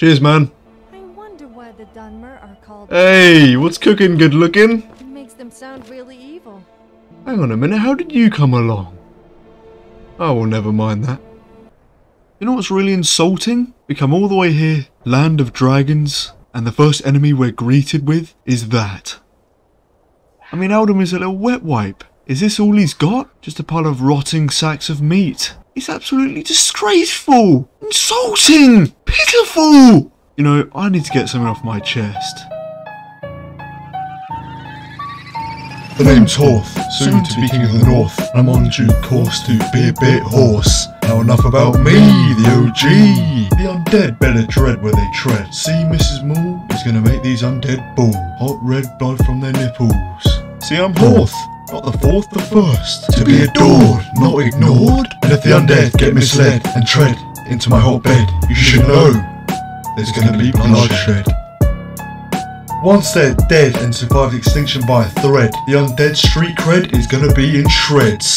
Cheers, man. I wonder why the Dunmer are called. Hey, what's cooking, good looking? It makes them sound really evil. Hang on a minute, how did you come along? Oh, well, never mind that. You know what's really insulting? We come all the way here, land of dragons, and the first enemy we're greeted with is that. I mean, Alduin is a little wet wipe. Is this all he's got? Just a pile of rotting sacks of meat. It's absolutely disgraceful, insulting, pitiful. You know, I need to get something off my chest. The name's Horth, soon to be king of the north. I'm on due course to be a bit hoarse. Now enough about me, the OG. The undead better tread where they tread. See, Mrs. Moore is gonna make these undead bald. Hot red blood from their nipples. See, I'm Horth. Not the fourth, the first, to be adored, not ignored. And if the undead get misled and tread into my hotbed, you should know there's going to be bloodshed. Once they're dead and survived extinction by a thread, the undead street cred is going to be in shreds.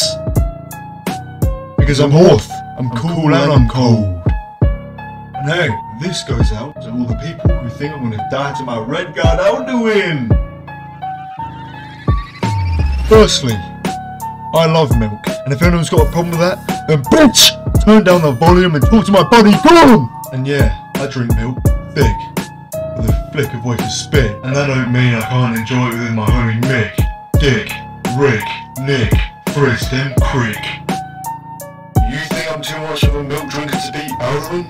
Because I'm Horth, I'm cool and I'm cold. And hey, this goes out to all the people who think I'm going to die to my red guard Alduin. Firstly, I love milk, and if anyone's got a problem with that, then bitch, turn down the volume and talk to my buddy Gorm! And yeah, I drink milk thick, with a flick of way to spit, and I don't mean I can't enjoy it with my homie Mick, Dick, Rick, Nick, Frisk, and Creek. You think I'm too much of a milk drinker to be Alduin?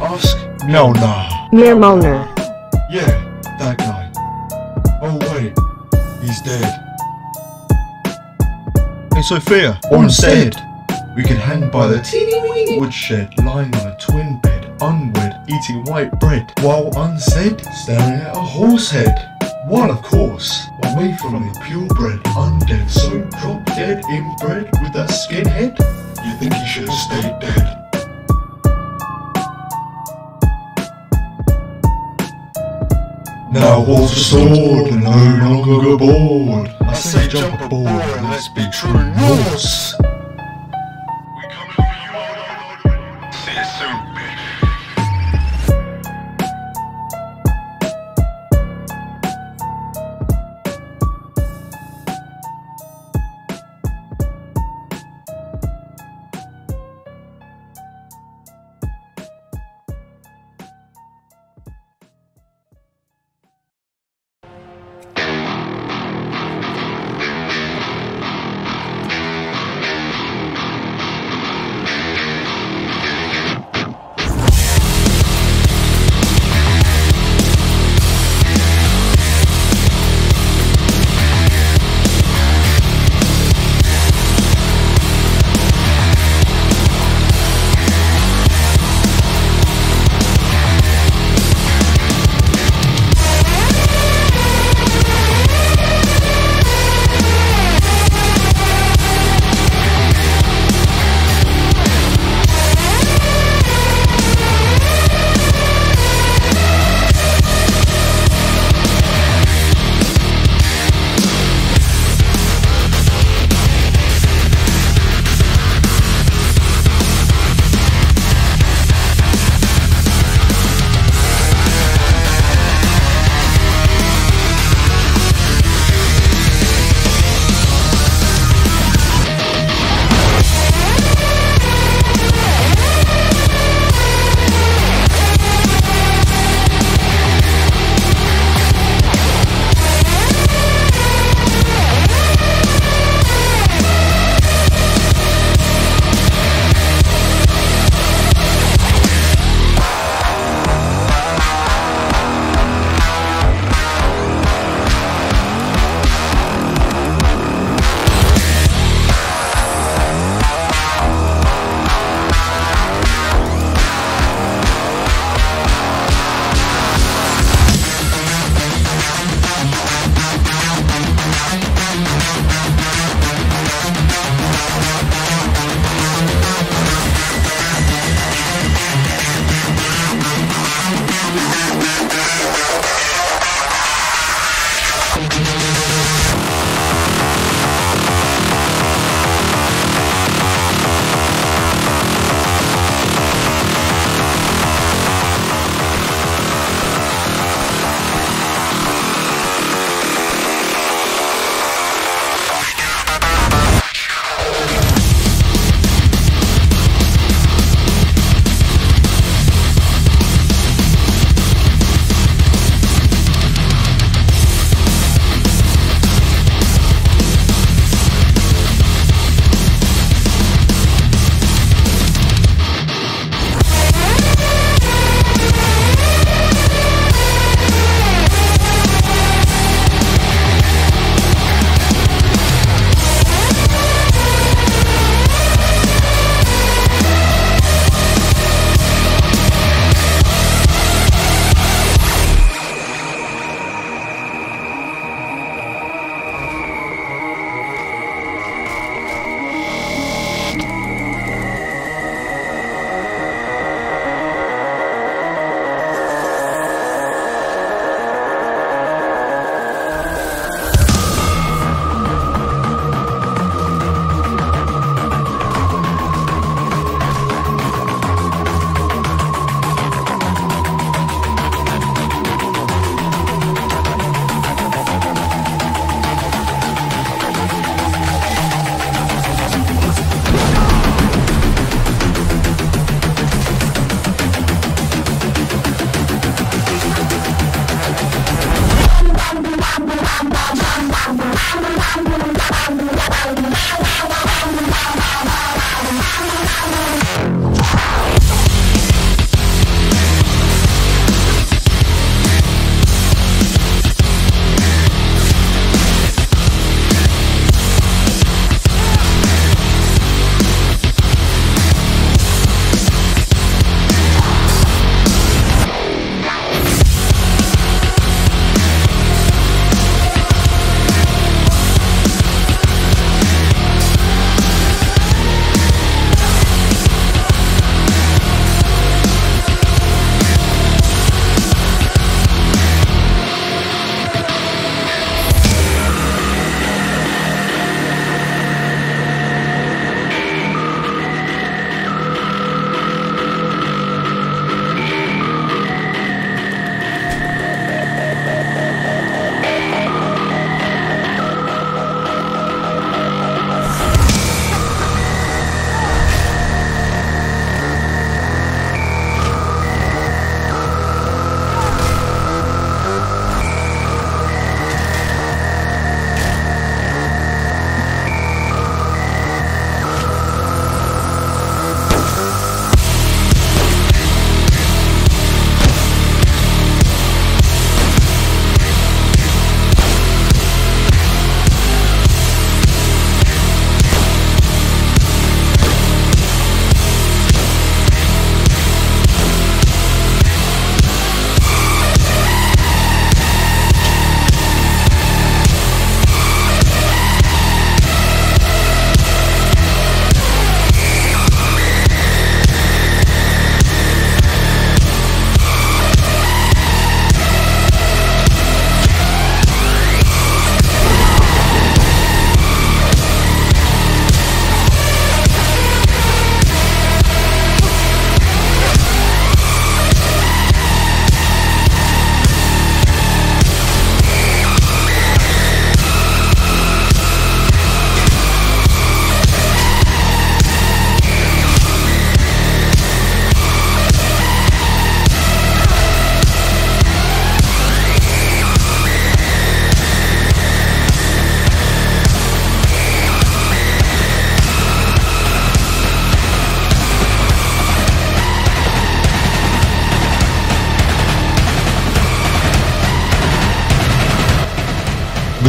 Ask Melnar. Mere Moaner. Yeah, that guy. Oh wait, he's dead. Sophia, once said, we can hang by the teeny-weeny woodshed, lying on a twin bed, unwed, eating white bread, while unsaid, staring at a horse head. While, of course, away from the purebred, undead, so drop dead, inbred, with that skinhead, you think he should have stayed dead. Now all's restored and no longer bored. I say jump aboard and let's be true Norse. We coming for you all. See you soon,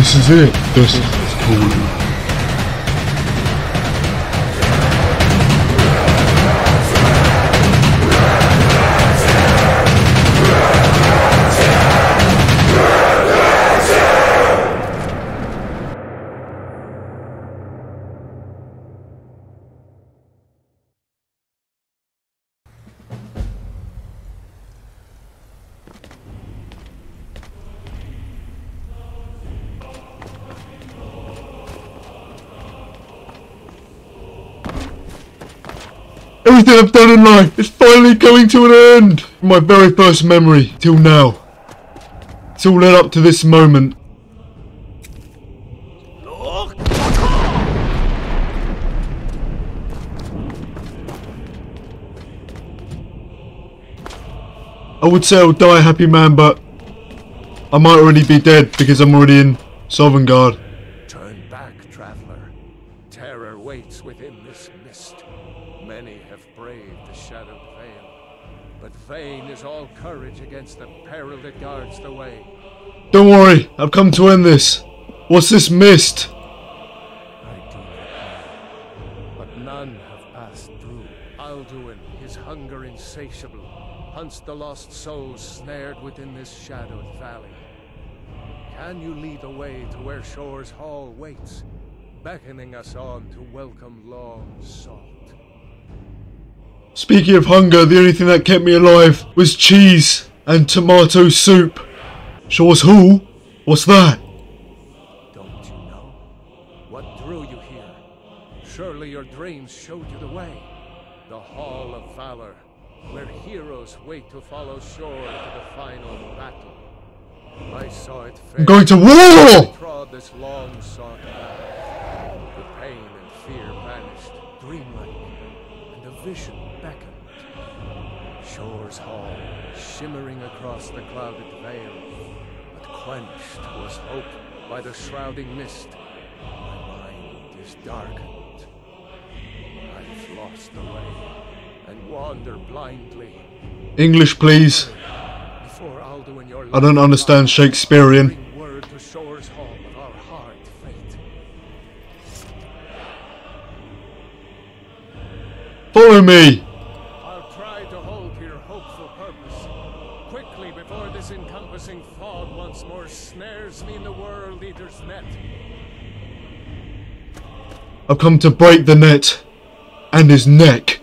This is it. This is cool. Everything I've done in life is finally going to an end! My very first memory, till now. It's all led up to this moment. I would say I'll die a happy man, but I might already be dead because I'm already in Sovngarde. Turn back, traveller. Terror waits within this mist. Many have braved the shadowed veil, but vain is all courage against the peril that guards the way. Don't worry, I've come to end this. What's this mist? I do not know, but none have passed through. Alduin, his hunger insatiable, hunts the lost souls snared within this shadowed valley. Can you lead the way to where Shor's hall waits, beckoning us on to welcome long sought? Speaking of hunger, the only thing that kept me alive was cheese and tomato soup. Shor's Hall? What's that? Don't you know? What drew you here? Surely your dreams showed you the way. The Hall of Valor, where heroes wait to follow Shor to the final battle. I saw it fail. I'm going to war! Trod this long-sought path. The pain and fear vanished, dreamlike, and a vision beckoned. Shor's Hall, shimmering across the clouded veil, but quenched was hope by the shrouding mist. My mind is darkened. I've lost the way and wander blindly. English, please. I don't understand Shakespearean. Follow me. I'll try to hold your hopeful purpose quickly before this encompassing fog once more snares me in the world eater's net. I've come to break the net and his neck.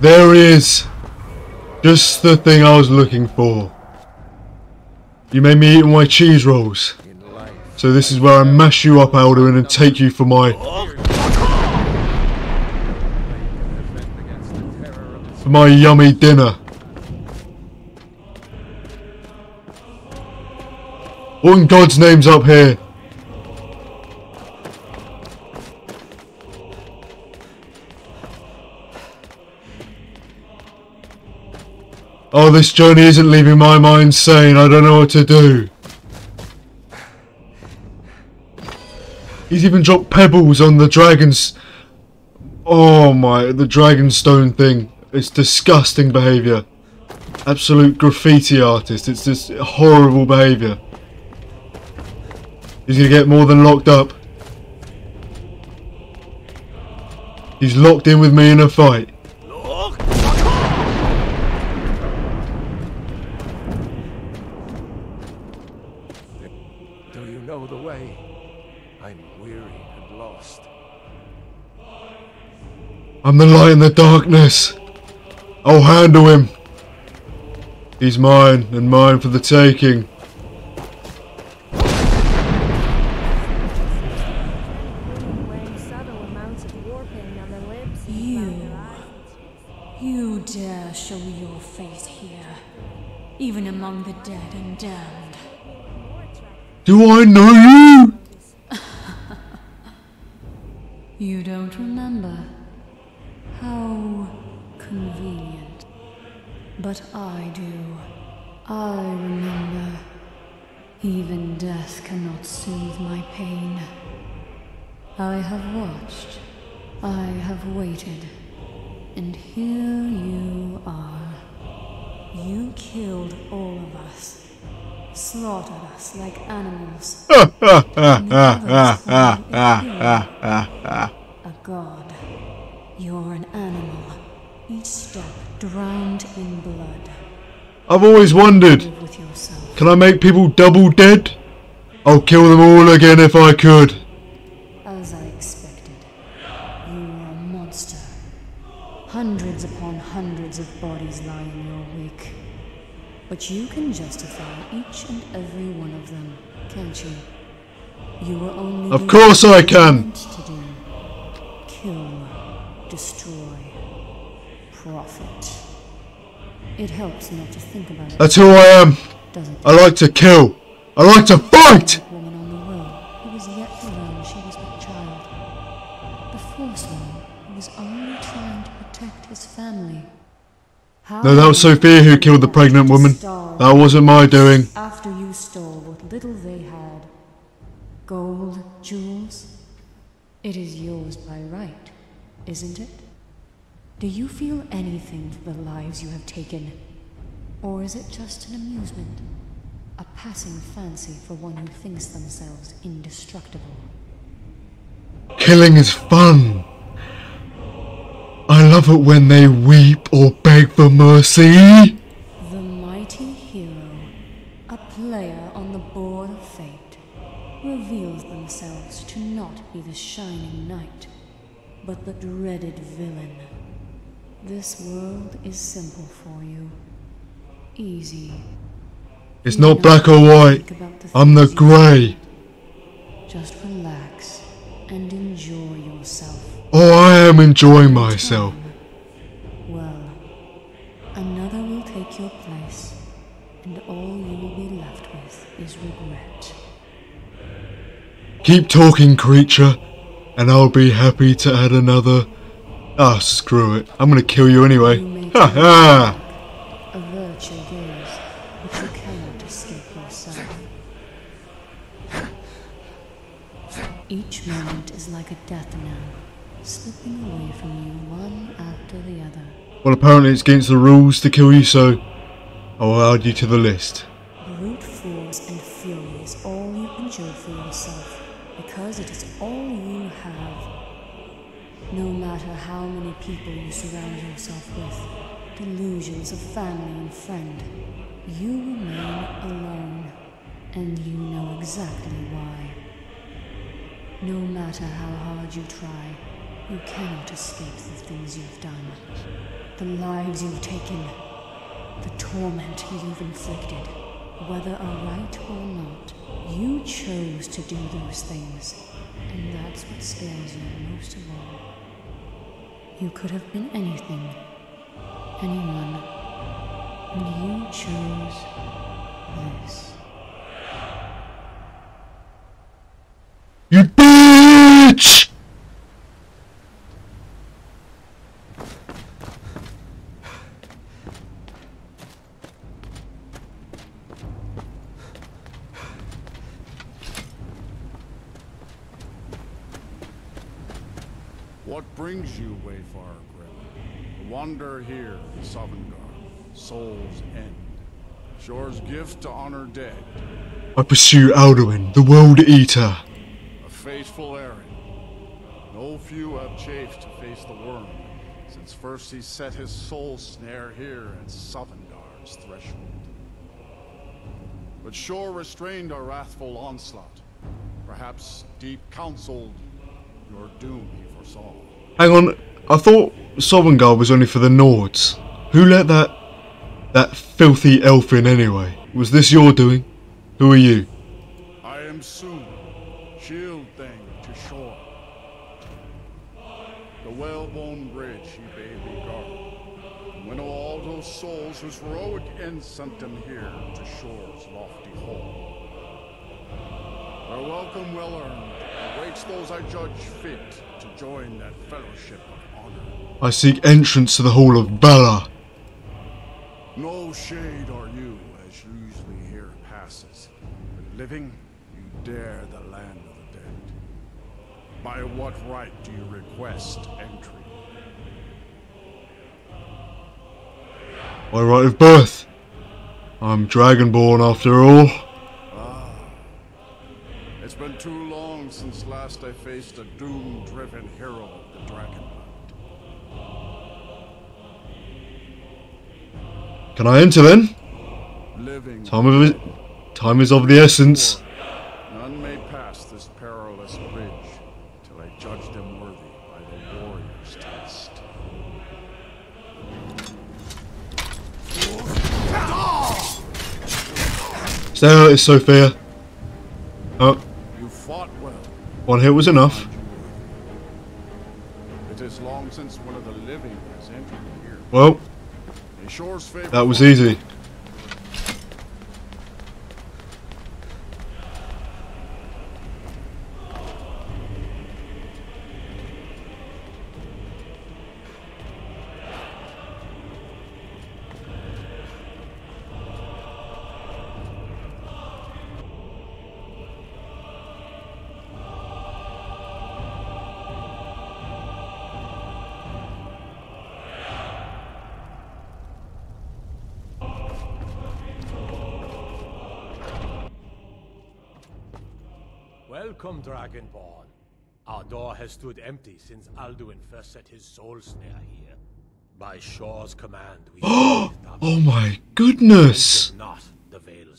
There he is. Just the thing I was looking for. You made me eat my cheese rolls. So this is where I mash you up, Alduin, and take you for my... for my yummy dinner. What in God's name's up here? Oh, this journey isn't leaving my mind sane. I don't know what to do. He's even dropped pebbles on the dragon's... oh my, the dragonstone thing. It's disgusting behaviour. Absolute graffiti artist. It's just horrible behaviour. He's going to get more than locked up. He's locked in with me in a fight. I'm the light in the darkness. I'll handle him. He's mine, and mine for the taking. You dare show your face here, even among the dead and damned. Do I know you? You don't remember. How convenient. But I do. I remember. Even death cannot soothe my pain. I have watched. I have waited. And here you are. You killed all of us. Slaughtered us like animals. A god. You're an animal. Each step drowned in blood. I've always wondered, can I make people double dead? I'll kill them all again if I could. As I expected, you were a monster. Hundreds upon hundreds of bodies lie in your wake. But you can justify each and every one of them, can't you? You were only... Of course I can! To do. Kill, destroy, profit. It helps not to think about it. That's who I am. I like to kill. I like to fight! The woman on the road who was yet to learn she was but a child. The first one who was only trying to protect his family. How no, that was Sophia who killed the pregnant woman. That wasn't my doing. After you stole what little they had. Gold, jewels. It is yours by right, isn't it? Do you feel anything for the lives you have taken? Or is it just an amusement? A passing fancy for one who thinks themselves indestructible? Killing is fun. I love it when they weep or beg for mercy. The mighty hero, a player on the board of fate, reveals themselves to not be the shining knight, but the dreaded villain. This world is simple for you. Easy. It's not black or white. I'm the grey. Just relax and enjoy yourself. Oh, I am enjoying myself. Well, another will take your place, and all you will be left with is regret. Keep talking, creature, and I'll be happy to add another. Ah, oh, screw it. I'm gonna kill you anyway. Ha ha! A virtue of yours, which you cannot escape yourself. Each moment is like a death knell, slipping away from you one after the other. Well, apparently it's against the rules to kill you, so I'll add you to the list. Brute force and fury is all you enjoy for yourself, because it is all you have. No matter how many people you surround yourself with, delusions of family and friend, you remain alone, and you know exactly why. No matter how hard you try, you cannot escape the things you've done, the lives you've taken, the torment you've inflicted. Whether aright or not, you chose to do those things, and that's what scares you most of all. You could have been anything, anyone, and you chose this. You bitch! What brings you, Wayfarer Grim? Wander here, Sovngarde, Soul's End. Shor's gift to honor dead. I pursue Alduin, the World Eater. A faithful errand. No few have chafed to face the worm, since first he set his soul snare here at Sovngarde's threshold. But Shor restrained our wrathful onslaught. Perhaps deep counseled your doom he foresaw. Hang on, I thought Sovngarde was only for the Nords. Who let that filthy elf in anyway? Was this your doing? Who are you? I am soon, shield thing to Shore. The whalebone bridge he bade me guard, and when all those souls whose heroic end sent them here to Shore's lofty hall. Our welcome well earned awaits those I judge fit to join that fellowship of honor. I seek entrance to the Hall of Valor. No shade are you, as usually here passes. But living, you dare the land of the dead. By what right do you request entry? my right of birth. I'm Dragonborn after all. Ah, it's been too long since last I faced a doom-driven hero of the Dragonborn. Can I enter then? Living time is of the essence. None may pass this perilous bridge till I judge them worthy by the warrior's test. There is Sophia. Oh. You fought well. One hit was enough. It is long since one of the living has entered here. Well, that was easy. Welcome, Dragonborn. Our door has stood empty since Alduin first set his soul snare here. By Shor's command, we Oh my goodness!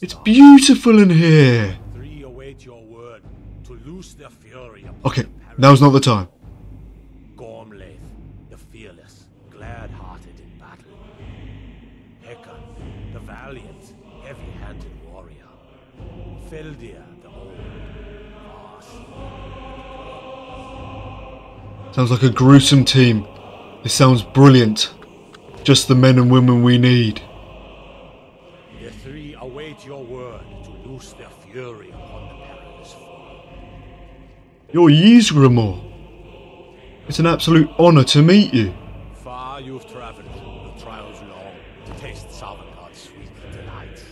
It's beautiful in here. Three await your word to loose their fury. Okay, now's not the time. Gormlaith, the fearless, glad-hearted in battle. Hecarth, the valiant, heavy-handed warrior. Feldir, the old. Sounds like a gruesome team. This sounds brilliant. Just the men and women we need. The three await your word to loose their fury upon the perilous foe. You're Ysgramor. It's an absolute honour to meet you. Far you've travelled, the trials long, to taste Sovngarde's sweet delights.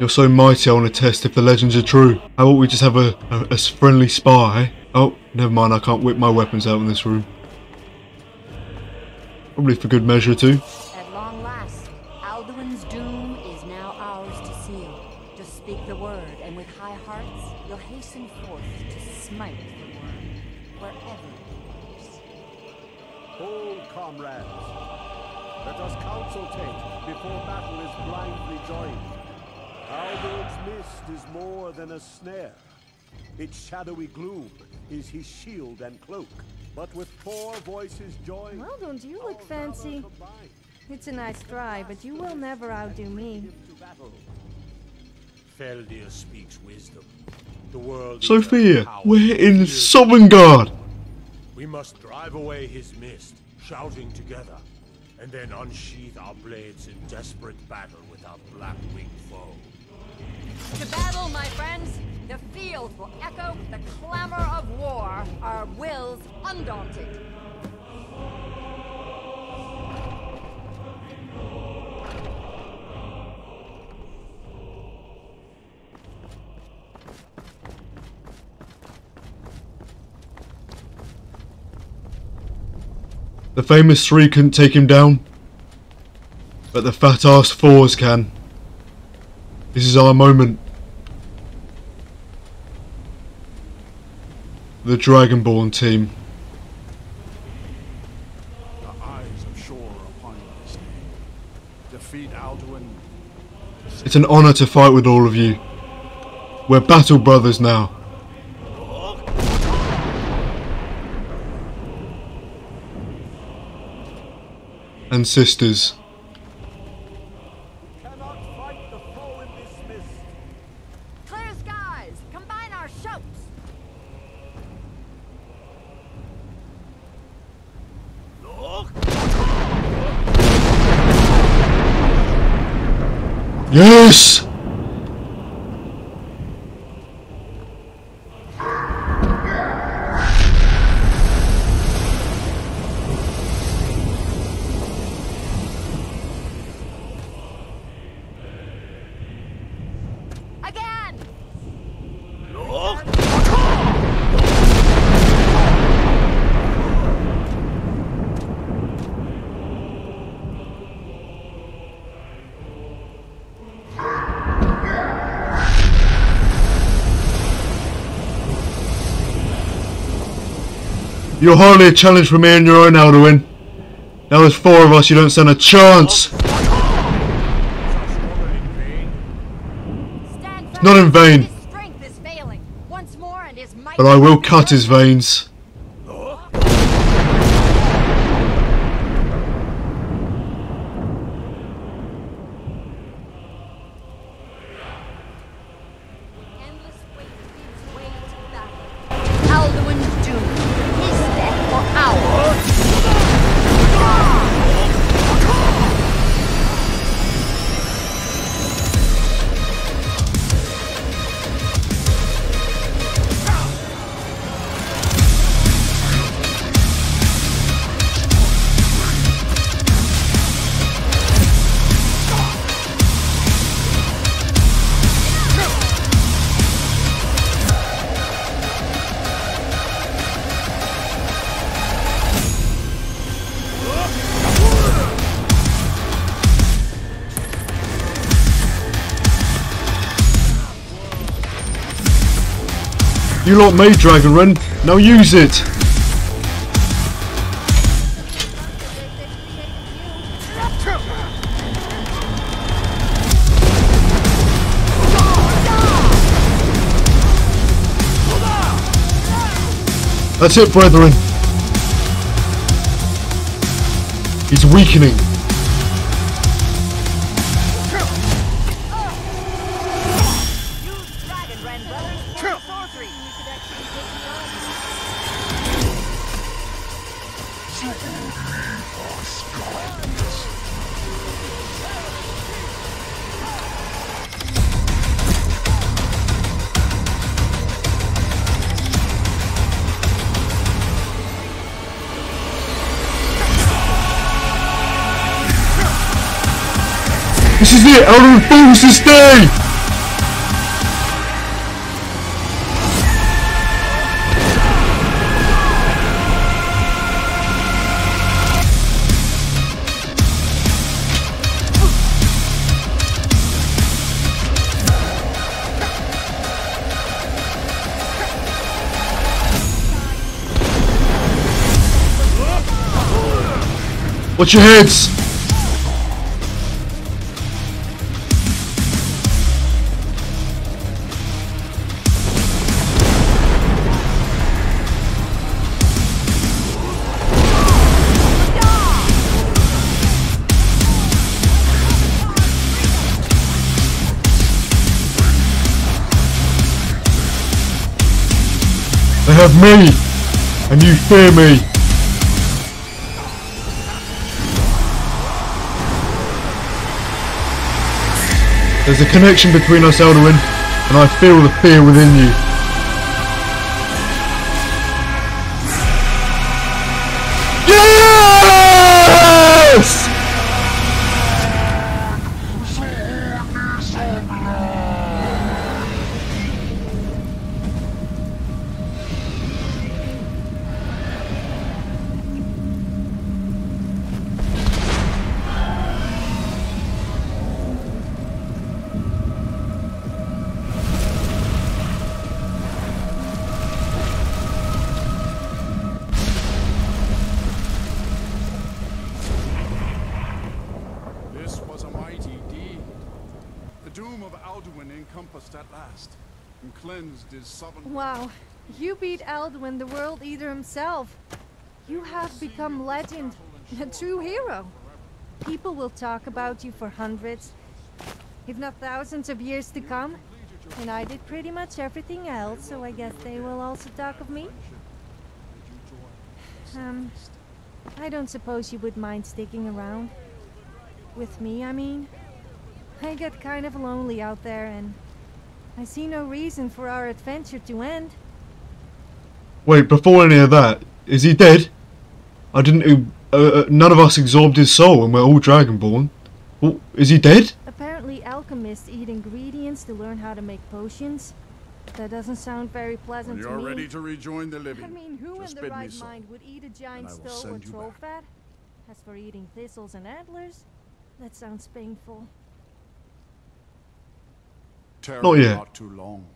You're so mighty, I want to test if the legends are true. How about we just have a friendly spy? Oh, never mind, I can't whip my weapons out in this room. Probably for good measure too. At long last, Alduin's doom is now ours to seal. Just speak the word, and with high hearts, you'll hasten forth to smite the worm, wherever it is. Hold, comrades. Let us counsel take before battle is blindly joined. Alduin's mist is more than a snare. Its shadowy gloom is his shield and cloak. But with four voices joined... Well, don't you look fancy? It's a nice try, but you will never outdo me. Feldir speaks wisdom. The world Sophia, we're in Sovngarde! We must drive away his mist, shouting together, and then unsheath our blades in desperate battle with our black-winged foe. To battle, my friends, the field will echo the clamor of war, our wills undaunted. The famous three couldn't take him down, but the fat-ass fours can. This is our moment. The Dragonborn team. The eyes of Shor are upon this day. Defeat Alduin. It's an honor to fight with all of you. We're battle brothers now. And sisters. Yes! You're hardly a challenge for me on your own, Alduin. Now there's four of us, you don't stand a chance. It's not in vain. But I will cut his veins. You lot made Dragonborn, now use it! That's it, brethren! He's weakening! This is it! Elder Fools this day! Watch your heads! Have me, and you fear me. There's a connection between us, Alduin, and I feel the fear within you. Yes! Wow, you beat Alduin, the World Eater himself. You have become legend, a true hero. People will talk about you for hundreds, if not thousands of years to come. And I did pretty much everything else, so I guess they will also talk of me. I don't suppose you would mind sticking around. With me, I mean. I get kind of lonely out there, and I see no reason for our adventure to end. Wait, before any of that, is he dead? I didn't... none of us absorbed his soul and we're all Dragonborn. Oh, is he dead? Apparently alchemists eat ingredients to learn how to make potions. That doesn't sound very pleasant to me. You're ready to rejoin the living. I mean, who in the right mind would eat a giant stole or troll fat? As for eating thistles and antlers, that sounds painful. Not yet. Not too long.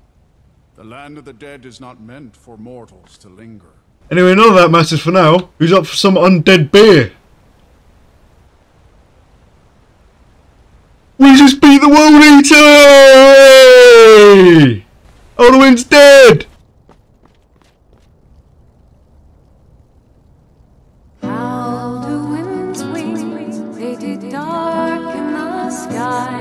The land of the dead is not meant for mortals to linger. Anyway, none of that matters for now. Who's up for some undead beer? We just beat the World Eater! Alduin's dead! Alduin's wings, they did darken the sky.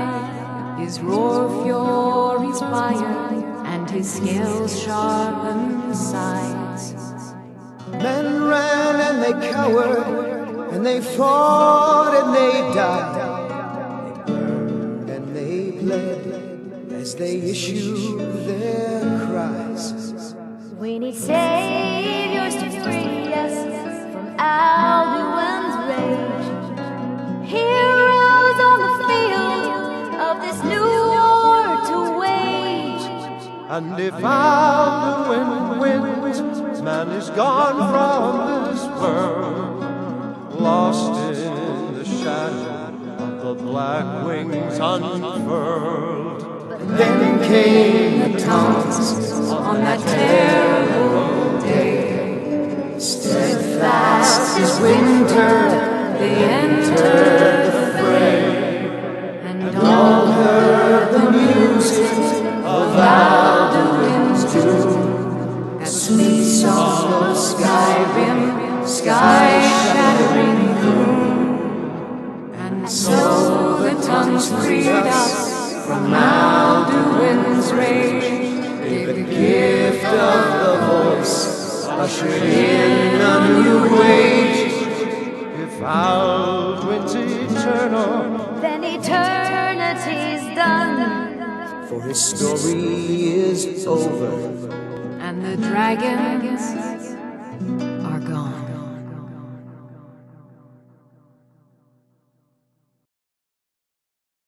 His roar fury's fire, and his scales sharpened sides. Men ran and they cowered, and they fought and they died. They burned and they bled as they issued their cries. We need saviors to free us from Alduin's rage. Heroes on the field of this new war to wage. And if Alduin wins, man is gone from this world, lost in the shadow of the black wings unfurled. But then came the taunts on that terrible day. Steadfast as winter, they entered the fray, and all heard the music of Alduin's doom. Sweet song of Skyrim, sky-shattering gloom. And so the tongues freed us from Alduin's rage. Gave the gift of the voice, ushered in a new age. If Alduin's eternal, then eternity's done. For his story is over. And the dragons